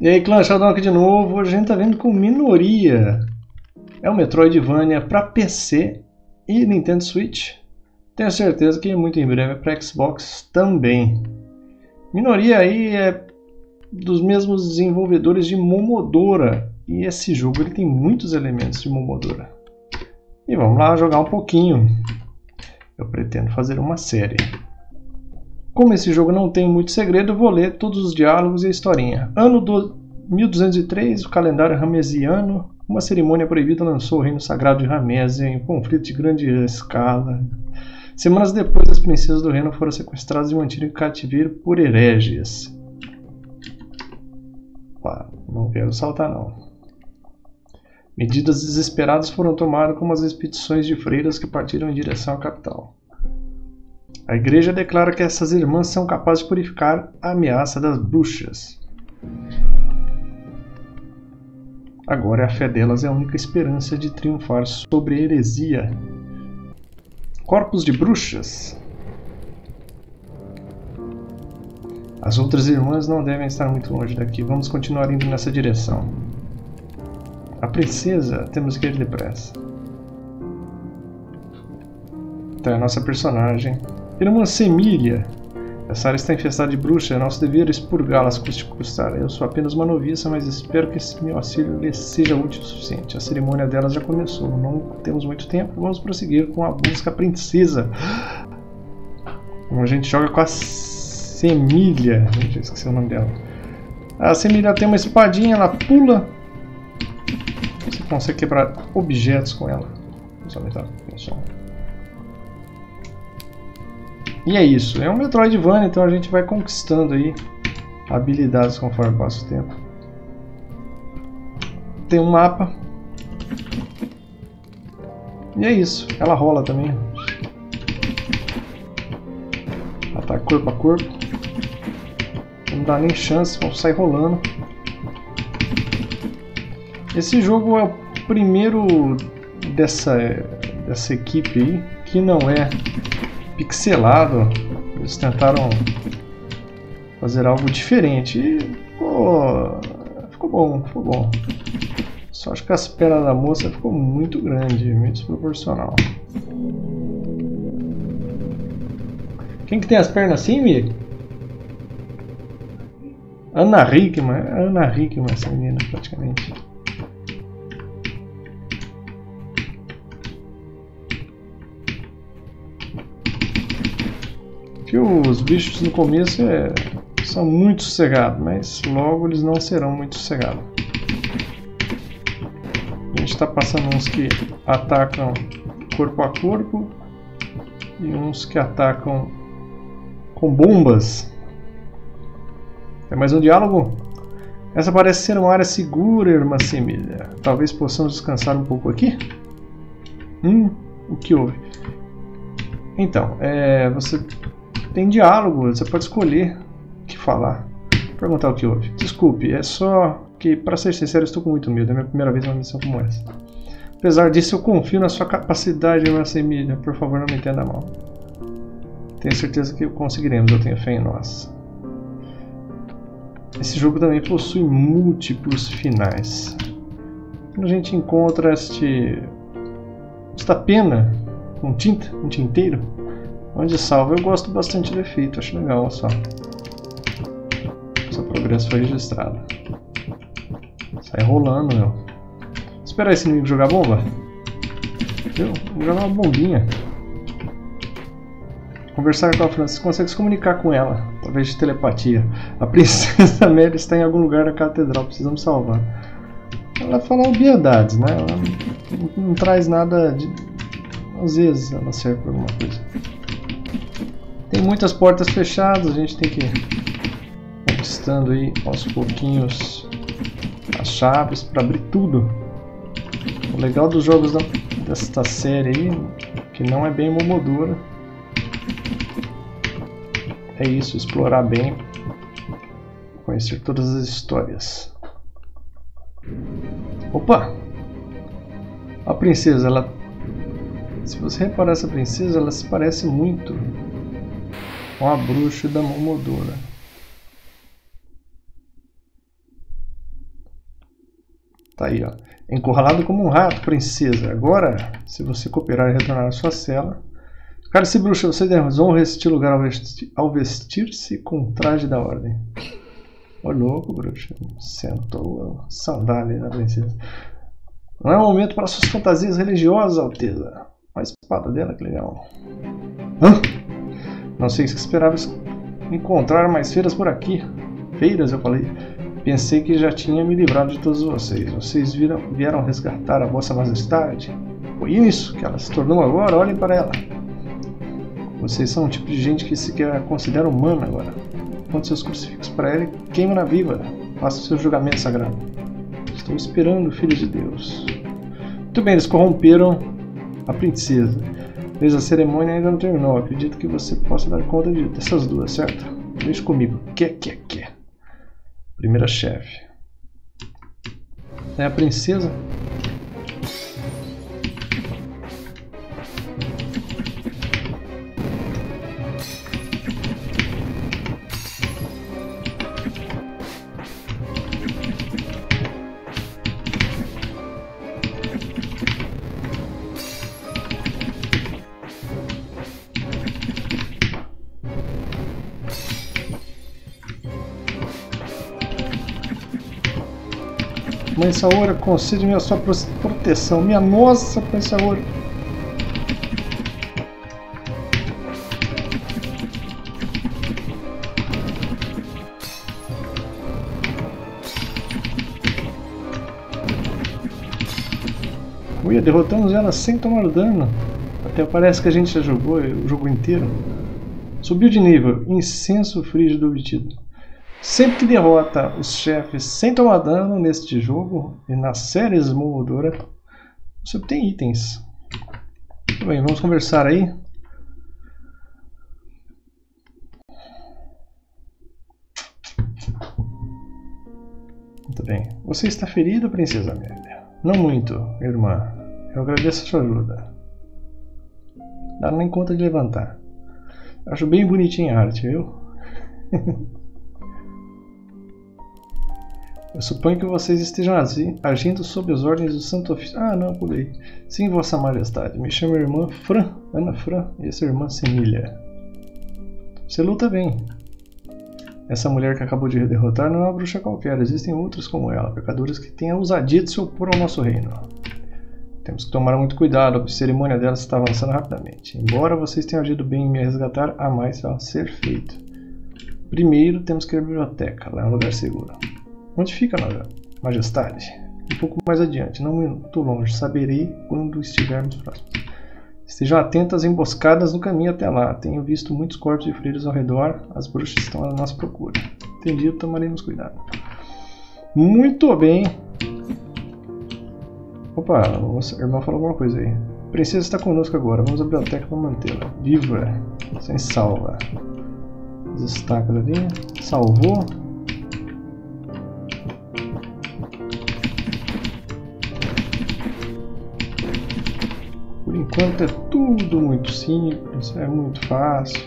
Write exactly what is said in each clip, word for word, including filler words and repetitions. E aí, clã, Sheldon aqui de novo. Hoje a gente tá vendo com Minoria. É um Metroidvania pra P C e Nintendo Switch. Tenho certeza que muito em breve é pra Xbox também. Minoria aí é dos mesmos desenvolvedores de Momodora. E esse jogo ele tem muitos elementos de Momodora. E vamos lá jogar um pouquinho. Eu pretendo fazer uma série. Como esse jogo não tem muito segredo, eu vou ler todos os diálogos e a historinha. Ano do mil duzentos e três, o calendário ramesiano, uma cerimônia proibida lançou o reino sagrado de Ramesia em um conflito de grande escala. Semanas depois, as princesas do reino foram sequestradas e mantidas em cativeiro por hereges. Opa, não quero saltar não. Medidas desesperadas foram tomadas, como as expedições de freiras que partiram em direção à capital. A igreja declara que essas irmãs são capazes de purificar a ameaça das bruxas. Agora a fé delas é a única esperança de triunfar sobre a heresia. Corpos de bruxas. As outras irmãs não devem estar muito longe daqui. Vamos continuar indo nessa direção. A princesa, temos que ir depressa. Então é a nossa personagem. Irmã Semilla. Essa área está infestada de bruxas, é nosso dever expurgá-las custe que custar. Eu sou apenas uma noviça, mas espero que esse meu auxílio lhe seja útil o suficiente. A cerimônia delas já começou, não temos muito tempo, vamos prosseguir com a busca princesa. Como a gente joga com a Semilla. Eu esqueci o nome dela. A Semilla tem uma espadinha, ela pula. Consegue quebrar objetos com ela. Vou aumentar o som. E é isso. É um Metroidvania, então a gente vai conquistando aí habilidades conforme passa o tempo. Tem um mapa. E é isso. Ela rola também. Ataque corpo a corpo. Não dá nem chance, vamos sair rolando. Esse jogo é o primeiro dessa, dessa equipe aí, que não é pixelado. Eles tentaram fazer algo diferente e ficou, ficou bom, ficou bom. Só acho que as pernas da moça ficou muito grande, meio desproporcional. Quem que tem as pernas assim, Mi? Ana Hickman, Ana Hickman essa menina praticamente. Porque os bichos no começo é, são muito sossegados, mas logo eles não serão muito sossegados. A gente está passando uns que atacam corpo a corpo e uns que atacam com bombas. É mais um diálogo? Essa parece ser uma área segura, irmã Semilla. Talvez possamos descansar um pouco aqui? Hum, o que houve? Então, é, você... Tem diálogo, você pode escolher o que falar. Perguntar o que houve. Desculpe, é só que, para ser sincero, estou com muito medo. É a minha primeira vez numa missão como essa. Apesar disso, eu confio na sua capacidade, irmã Semilla. Por favor, não me entenda mal. Tenho certeza que conseguiremos, eu tenho fé em nós. Esse jogo também possui múltiplos finais. Quando a gente encontra este... esta pena com tinta, um tinteiro, onde salva, eu gosto bastante do efeito, acho legal, olha só. Seu progresso foi registrado. Sai rolando, meu. Esperar esse inimigo jogar bomba. Viu? Vou jogar uma bombinha. Conversar com a Francis, consegue se comunicar com ela, através de telepatia. A princesa Mery está em algum lugar da catedral, precisamos salvar. Ela fala obviedades, né? Ela não, não traz nada de... Às vezes ela serve para alguma coisa. Tem muitas portas fechadas, a gente tem que ir conquistando aí aos pouquinhos as chaves para abrir tudo. O legal dos jogos da, desta série aí, que não é bem Momodora, é isso, explorar bem, conhecer todas as histórias. Opa! A princesa, ela, se você reparar essa princesa, ela se parece muito com a bruxa da Momodora. Tá aí, ó. Encurralado como um rato, princesa. Agora, se você cooperar e retornar à sua cela... Cara, se bruxa, você desonra este lugar ao vestir-se com traje da ordem. Ó louco, bruxa. Sentou a sandália da princesa. Não é um momento para suas fantasias religiosas, Alteza. A espada dela, que legal. Hã? Não sei se esperava encontrar mais feiras por aqui. Feiras, eu falei. Pensei que já tinha me livrado de todos vocês. Vocês viram, vieram resgatar a vossa majestade? Foi isso que ela se tornou agora? Olhem para ela. Vocês são um tipo de gente que sequer considera humana agora. Ponte seus crucifixos para ela e queima-na viva. Faça o seu julgamento sagrado. Estou esperando, filho de Deus. Muito bem, eles corromperam a princesa. Mas a cerimônia ainda não terminou. Acredito que você possa dar conta dessas duas, certo? Deixa comigo. Que, que, que. Primeira chefe. É a princesa. Mãe Saora, concede-me a sua proteção. Minha nossa, Mãe Saora. Uia, derrotamos ela sem tomar dano. Até parece que a gente já jogou o jogo inteiro. Subiu de nível. Incenso frígido obtido. Sempre que derrota os chefes sem tomar dano neste jogo e nas séries Momodora, você obtém itens. Muito bem, vamos conversar aí. Muito bem. Você está ferida, princesa Amélia? Não muito, irmã. Eu agradeço a sua ajuda. Não dá nem conta de levantar. Acho bem bonitinha a arte, viu? Eu suponho que vocês estejam agindo sob as ordens do Santo Ofício. Ah, não, pulei. Sim, Vossa Majestade. Me chamo irmã Fran, Ana Fran, e essa irmã Semilla. Você luta bem. Essa mulher que acabou de derrotar não é uma bruxa qualquer. Existem outras como ela, pecadores que têm a ousadia de se opor ao nosso reino. Temos que tomar muito cuidado. A cerimônia dela está avançando rapidamente. Embora vocês tenham agido bem em me resgatar, há mais a ser feito. Primeiro, temos que ir à biblioteca. Lá é um lugar seguro. Onde fica, Majestade? Um pouco mais adiante, não muito longe. Saberei quando estivermos próximos. Estejam atentas às emboscadas no caminho até lá. Tenho visto muitos corpos de freiras ao redor. As bruxas estão à nossa procura. Entendido, tomaremos cuidado. Muito bem. Opa, nossa irmã falou alguma coisa aí. A princesa está conosco agora. Vamos à biblioteca para mantê-la viva, sem salva. As estacas ali. Salvou. Enquanto é tudo muito simples, é muito fácil.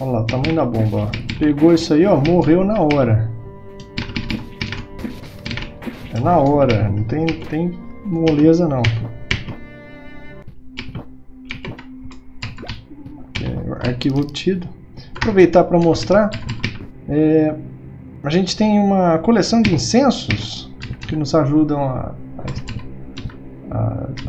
Olha lá, o tamanho da bomba, ó. Pegou isso aí, ó, morreu na hora. É na hora, não tem, tem moleza não. É, arquivo obtido. Aproveitar para mostrar. É, a gente tem uma coleção de incensos que nos ajudam a...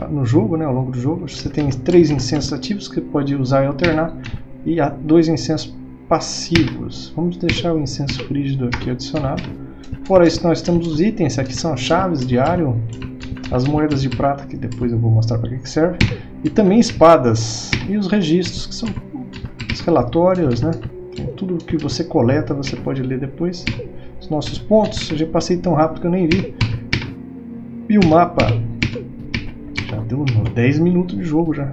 no jogo, né, ao longo do jogo. Você tem três incensos ativos que pode usar e alternar, e há dois incensos passivos. Vamos deixar o incenso frígido aqui adicionado. Fora isso, nós temos os itens. Aqui são chaves, diário, as moedas de prata, que depois eu vou mostrar para que serve, e também espadas, e os registros, que são os relatórios, né? Tudo que você coleta você pode ler depois. Os nossos pontos, eu já passei tão rápido que eu nem vi. E o mapa. Já deu dez minutos de jogo já.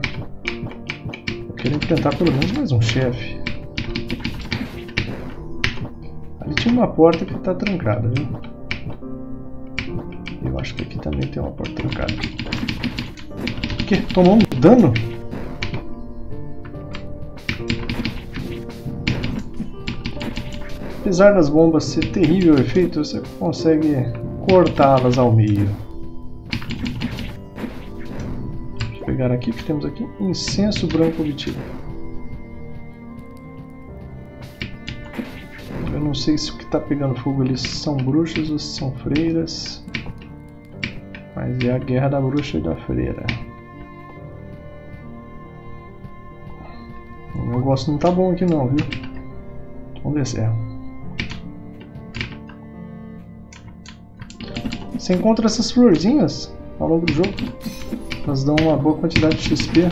Eu quero enfrentar pelo menos mais um chefe. Ali tinha uma porta que está trancada, viu? Eu acho que aqui também tem uma porta trancada. O que? Tomou um dano? Apesar das bombas ser terrível o efeito, você consegue cortá-las ao meio. Deixa eu pegar aqui, o que temos aqui? Incenso branco obtido. Eu não sei se o que está pegando fogo ali são bruxas ou se são freiras. Mas é a guerra da bruxa e da freira. O negócio não tá bom aqui não, viu? Vamos descer. Você encontra essas florzinhas ao longo do jogo. Elas dão uma boa quantidade de X P.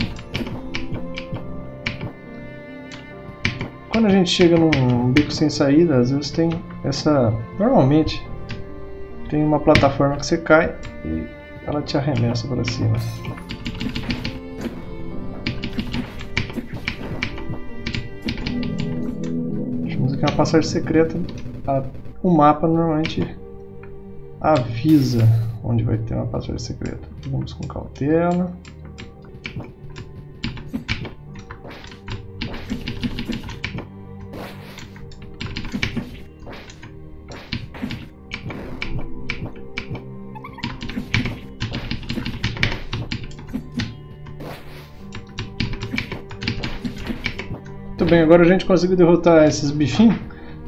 Quando a gente chega num beco sem saída, às vezes tem essa... Normalmente tem uma plataforma que você cai e ela te arremessa para cima. Temos aqui uma passagem secreta. A, o mapa normalmente avisa onde vai ter uma passagem secreta. Vamos com cautela. Bem, agora a gente conseguiu derrotar esses bichinhos.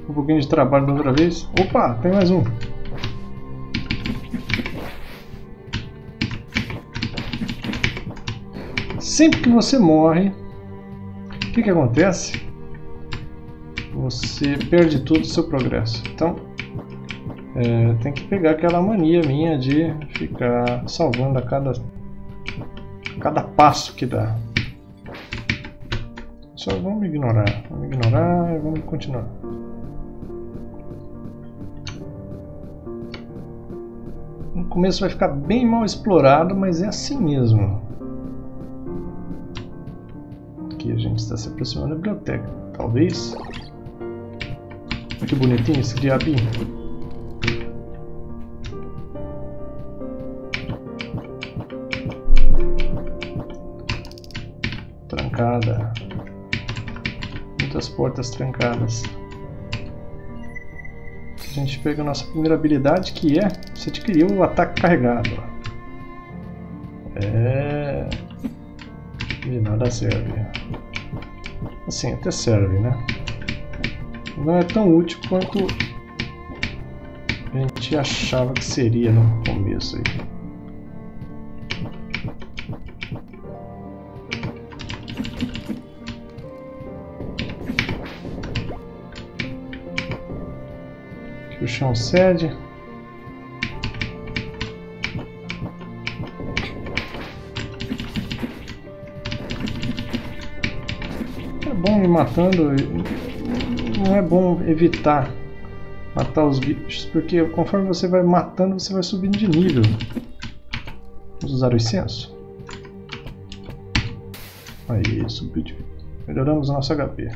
Um pouquinho de trabalho da outra vez. Opa, tem mais um. Sempre que você morre, o que que acontece? Você perde todo o seu progresso. Então, é, tem que pegar aquela mania minha de ficar salvando a cada, a cada passo que dá. Só vamos ignorar, vamos ignorar e vamos continuar. No começo vai ficar bem mal explorado, mas é assim mesmo. Aqui a gente está se aproximando da biblioteca, talvez. Olha que bonitinho esse diabinho. Trancada. As portas trancadas. A gente pega a nossa primeira habilidade, que é você adquiriu o ataque carregado. É... De nada serve. Assim, até serve, né? Não é tão útil quanto a gente achava que seria no começo aí. O chão cede. É bom me matando, não é bom evitar matar os bichos, porque conforme você vai matando, você vai subindo de nível. Vamos usar o incenso. Aí, subiu de... Melhoramos o nosso H P.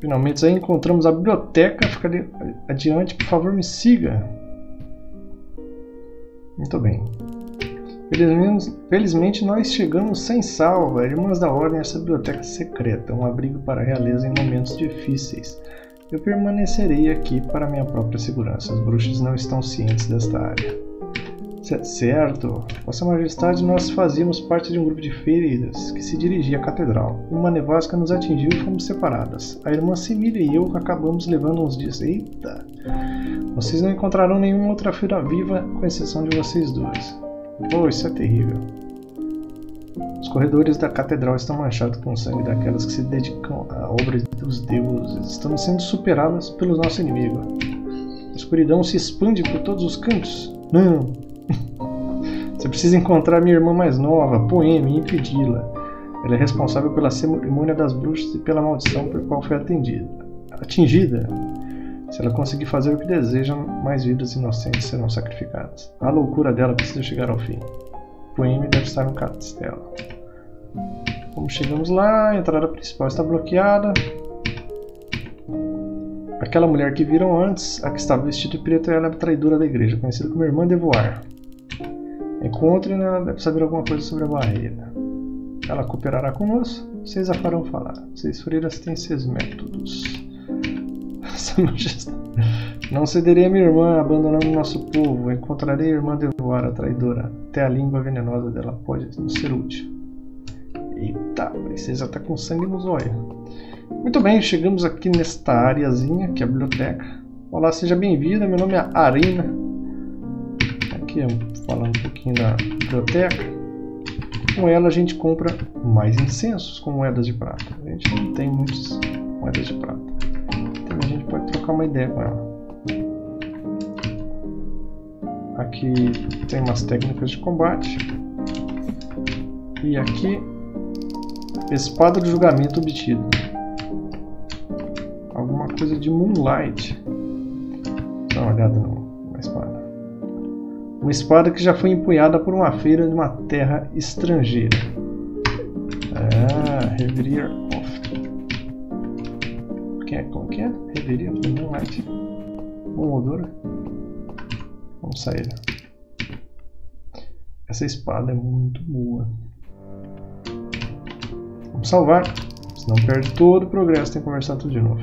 Finalmente aí encontramos a biblioteca, fica ali adiante, por favor me siga. Muito bem. Felizmente, felizmente nós chegamos sem salva, Irmãs da Ordem, essa biblioteca secreta, um abrigo para a realeza em momentos difíceis. Eu permanecerei aqui para minha própria segurança, as bruxas não estão cientes desta área. Certo, Vossa Majestade, nós fazíamos parte de um grupo de freiras que se dirigia à catedral. Uma nevasca nos atingiu e fomos separadas. A irmã Semilla e eu acabamos levando uns dias. Eita! Vocês não encontrarão nenhuma outra freira viva, com exceção de vocês duas. Oh, isso é terrível. Os corredores da catedral estão manchados com o sangue daquelas que se dedicam à obra dos deuses. Estamos sendo superadas pelo nosso inimigo. A escuridão se expande por todos os cantos. Não! Você precisa encontrar minha irmã mais nova, Poema, e impedi-la. Ela é responsável pela cerimônia das bruxas e pela maldição por qual foi atendida. atingida. Se ela conseguir fazer o que deseja, mais vidas inocentes serão sacrificadas. A loucura dela precisa chegar ao fim. Poema deve estar no castelo. Como chegamos lá, a entrada principal está bloqueada. Aquela mulher que viram antes, a que estava vestida de preto, ela é a traidora da igreja, conhecida como Irmã de Voar. Encontre-na, deve saber alguma coisa sobre a barreira. Ela cooperará conosco, vocês a farão falar. Vocês freiras têm seus métodos. Vossa Majestade. Não cederei a minha irmã, abandonando o nosso povo. Encontrarei a Irmã de Voar, a traidora. Até a língua venenosa dela pode nos ser útil. Eita, a princesa tá com sangue nos olhos. Muito bem, chegamos aqui nesta areazinha, que é a biblioteca. Olá, seja bem-vinda, meu nome é Arena. Aqui falando um pouquinho da biblioteca. Com ela a gente compra mais incensos com moedas de prata. A gente não tem muitas moedas de prata. Então a gente pode trocar uma ideia com ela. Aqui tem umas técnicas de combate. E aqui, espada do julgamento obtido. Alguma coisa de Moonlight. Dá uma olhada na espada. Uma espada que já foi empunhada por uma feira de uma terra estrangeira. Ah, Reveria of... Quem é? Como que é? Reveria of Moonlight. Momodora. Vamos sair. Essa espada é muito boa. Vamos salvar. Senão perde todo o progresso, tem que conversar tudo de novo.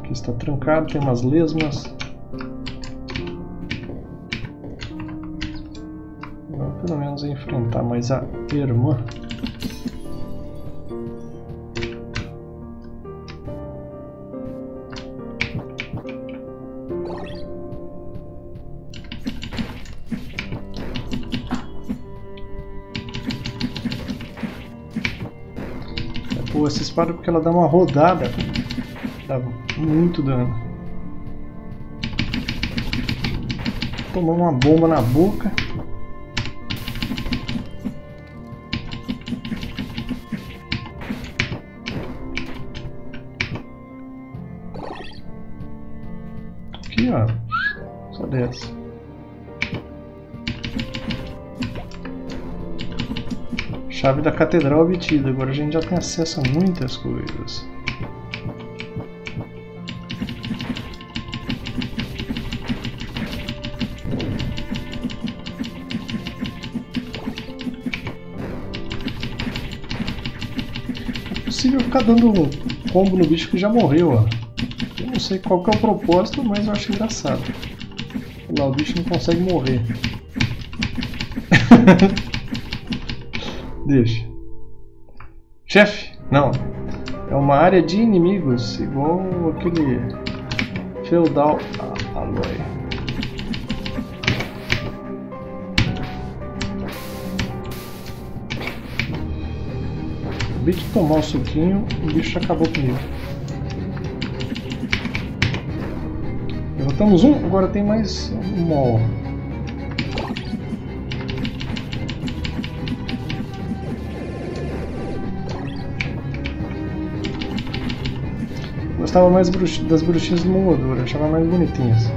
Aqui está trancado, tem umas lesmas. Vamos pelo menos enfrentar mais a irmã. É boa essa espada porque ela dá uma rodada. Dá muito dano. Tomou uma bomba na boca. Aqui ó, só desce. Chave da catedral obtida. Agora a gente já tem acesso a muitas coisas. Ficar dando um combo no bicho que já morreu, ó. Eu não sei qual que é o propósito, mas eu acho engraçado. Lá o bicho não consegue morrer. Deixa. Chefe? Não. É uma área de inimigos, igual aquele feudal Aloy. Acabei de tomar o suquinho e o bicho acabou comigo. Levantamos um, agora tem mais um mol. Gostava mais das bruxinhas do Momodora, achava mais bonitinhas.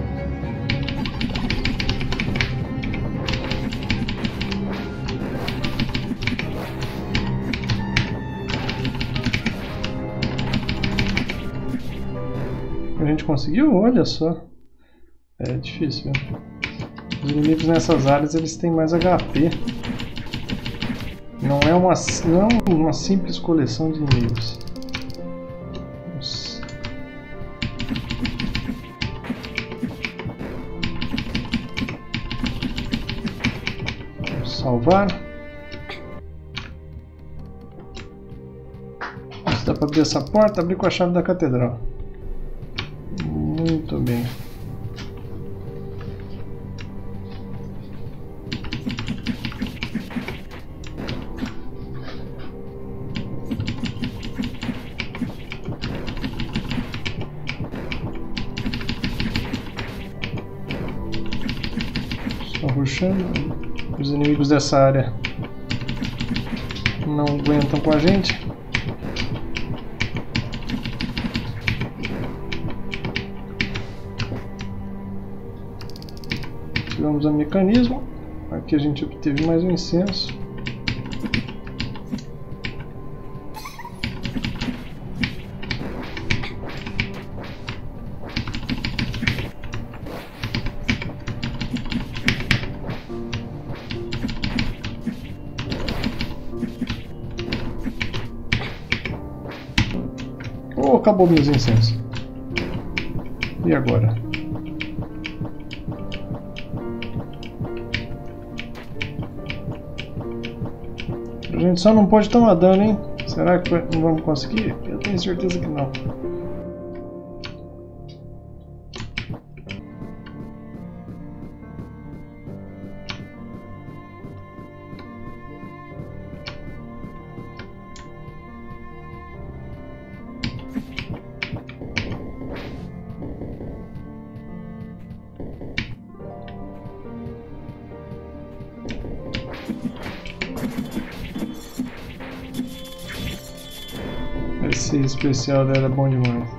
A gente conseguiu? Olha só. É difícil, viu? Os inimigos nessas áreas eles têm mais H P. Não é uma, não é uma simples coleção de inimigos. Nossa. Vamos salvar. Dá para abrir essa porta? Abrir com a chave da catedral. Muito bem. Só rushando. Os inimigos dessa área não aguentam com a gente. Vamos ao mecanismo. Aqui a gente obteve mais um incenso. Oh, acabou meus incensos. E agora? A gente só não pode tomar dano, hein? Será que não vamos conseguir? Eu tenho certeza que não. Esse especial dela é bom demais.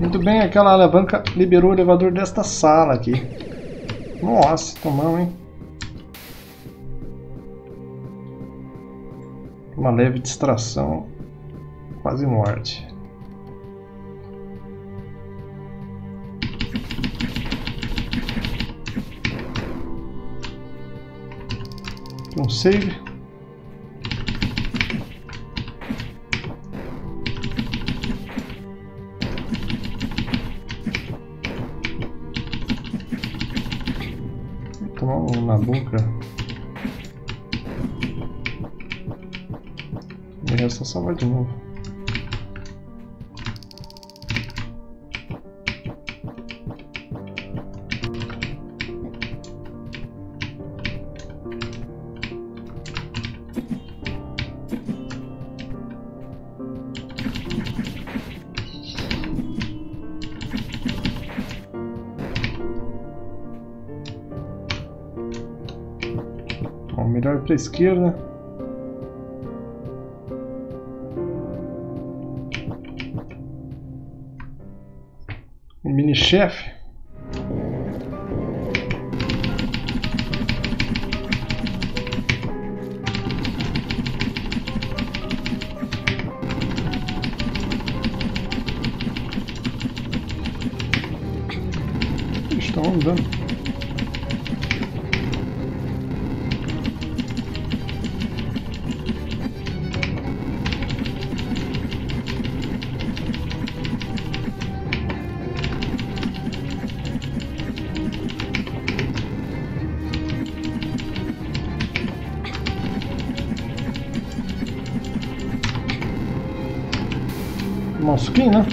Muito bem, aquela alavanca liberou o elevador desta sala aqui. Nossa, tomamos, hein? Uma leve distração, quase morte. Um save. Na boca. E resta só vai de novo. Melhor para a esquerda. O mini chefe. Estão andando. Aqui, né?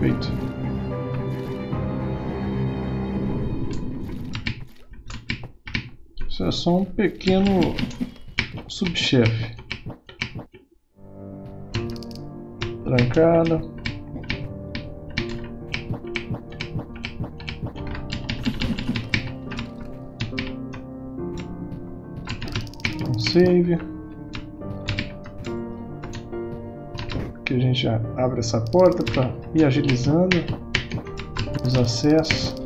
Perfeito. Isso é só um pequeno subchefe. Trancada. Save. Aqui a gente já abre essa porta para ir agilizando os acessos.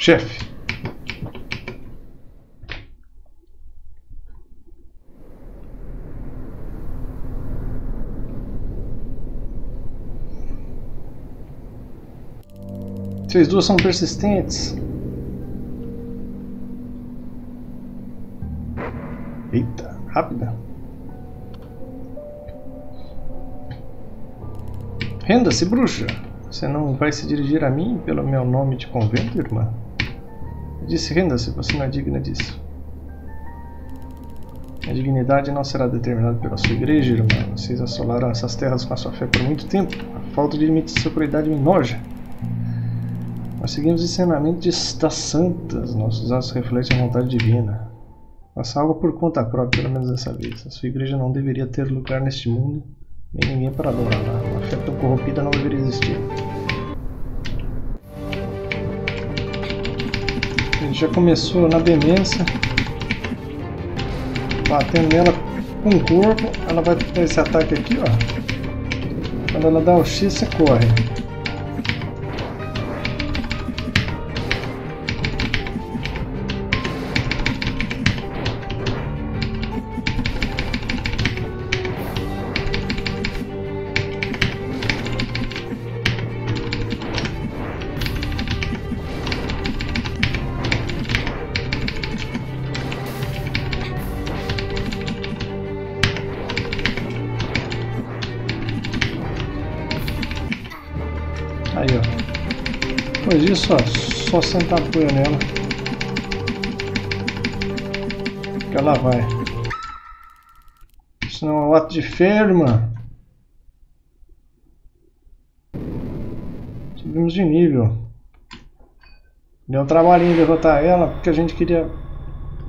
Chefe. Vocês duas são persistentes. Eita, rápida. Renda-se, bruxa. Você não vai se dirigir a mim pelo meu nome de convento, irmã? Disse, renda-se, você não é digna disso. A dignidade não será determinada pela sua igreja, irmã. Vocês assolaram essas terras com a sua fé por muito tempo. A falta de limites de sua autoridade me enoja. Nós seguimos o ensinamento das santas. Nossos atos refletem a vontade divina. Faça algo por conta própria, pelo menos dessa vez. A sua igreja não deveria ter lugar neste mundo, nem ninguém para adorá-la. Uma fé tão corrompida não deveria existir. Ele já começou na demência, batendo nela com o corpo. Ela vai ter esse ataque aqui, ó. Quando ela dá o X, você corre. Só, só sentar apoio nela que ela vai. Isso não é um ato de ferma. Subimos de nível. Deu um trabalhinho derrotar ela, porque a gente queria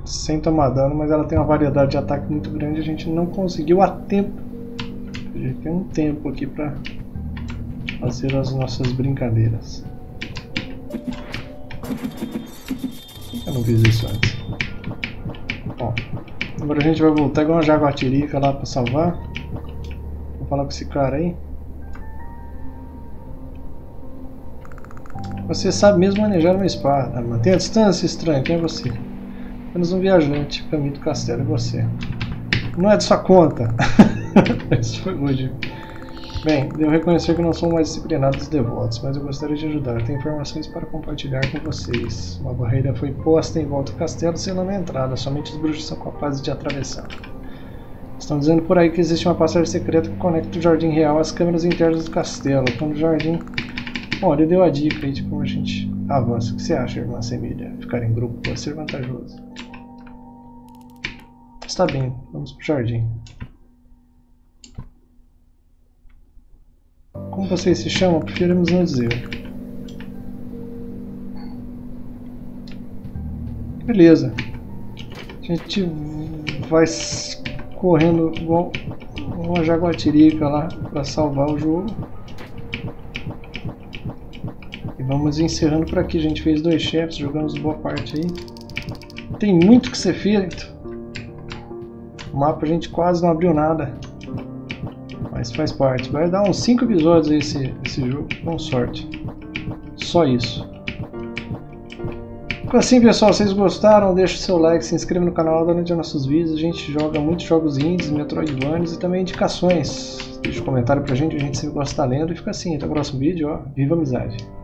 sem tomar dano, mas ela tem uma variedade de ataque muito grande e a gente não conseguiu a tempo. A gente tem um tempo aqui para fazer as nossas brincadeiras. Eu não fiz isso antes. Bom, agora a gente vai voltar igual uma jaguatirica lá pra salvar. Vou falar com esse cara aí. Você sabe mesmo manejar uma espada. Mantenha a distância, estranho. Quem é você? Apenas um viajante. Caminho do castelo é você. Não é de sua conta. Isso foi hoje. Bem, devo reconhecer que não sou mais disciplinado dos devotos, mas eu gostaria de ajudar. Tenho informações para compartilhar com vocês. Uma barreira foi posta em volta do castelo, selando a entrada. Somente os bruxos são capazes de atravessar. Estão dizendo por aí que existe uma passagem secreta que conecta o jardim real às câmeras internas do castelo. Quando o jardim... Bom, ele deu a dica aí de como a gente avança. O que você acha, irmã Semilla? Ficar em grupo pode ser vantajoso. Está bem, vamos pro jardim. Como vocês se chamam, preferimos não dizer. Beleza. A gente vai correndo igual uma jaguatirica lá para salvar o jogo. E vamos encerrando por aqui. A gente fez dois chefes, jogamos boa parte aí. Tem muito que ser feito. O mapa a gente quase não abriu nada. Mas faz parte. Vai dar uns cinco episódios esse, esse jogo, com sorte. Só isso. Assim, pessoal, vocês gostaram? Deixa o seu like, se inscreva no canal, dá onde nossos vídeos. A gente joga muitos jogos indies, Metroidvanias e também indicações. Deixa um comentário pra gente, a gente sempre gosta de estar lendo. E fica assim, até o próximo vídeo. Ó. Viva a amizade!